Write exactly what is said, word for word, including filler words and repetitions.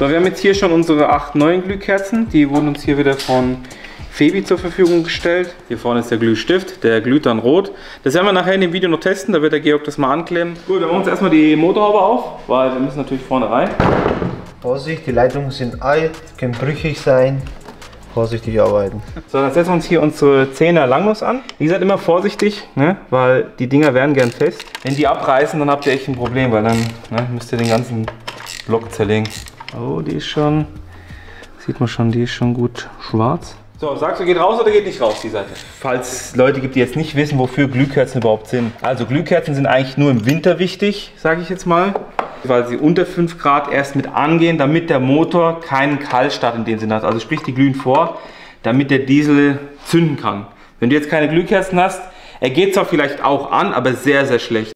So, wir haben jetzt hier schon unsere acht neuen Glühkerzen. Die wurden uns hier wieder von Febi zur Verfügung gestellt. Hier vorne ist der Glühstift, der glüht dann rot. Das werden wir nachher in dem Video noch testen, da wird der Georg das mal anklemmen. Gut, dann machen wir uns erstmal die Motorhaube auf, weil wir müssen natürlich vorne rein. Vorsicht, die Leitungen sind alt, können brüchig sein. Vorsichtig arbeiten. So, dann setzen wir uns hier unsere zehner Langnuss an. Wie gesagt, immer vorsichtig, ne? Weil die Dinger werden gern fest. Wenn die abreißen, dann habt ihr echt ein Problem, weil dann ne, müsst ihr den ganzen Block zerlegen. Oh, die ist schon, sieht man schon, die ist schon gut schwarz. So, sagst du, geht raus oder geht nicht raus, die Seite? Falls Leute gibt, die jetzt nicht wissen, wofür Glühkerzen überhaupt sind. Also Glühkerzen sind eigentlich nur im Winter wichtig, sage ich jetzt mal. Weil sie unter fünf Grad erst mit angehen, damit der Motor keinen Kaltstart in dem Sinne hat. Also sprich, die glühen vor, damit der Diesel zünden kann. Wenn du jetzt keine Glühkerzen hast, er geht zwar vielleicht auch an, aber sehr, sehr schlecht.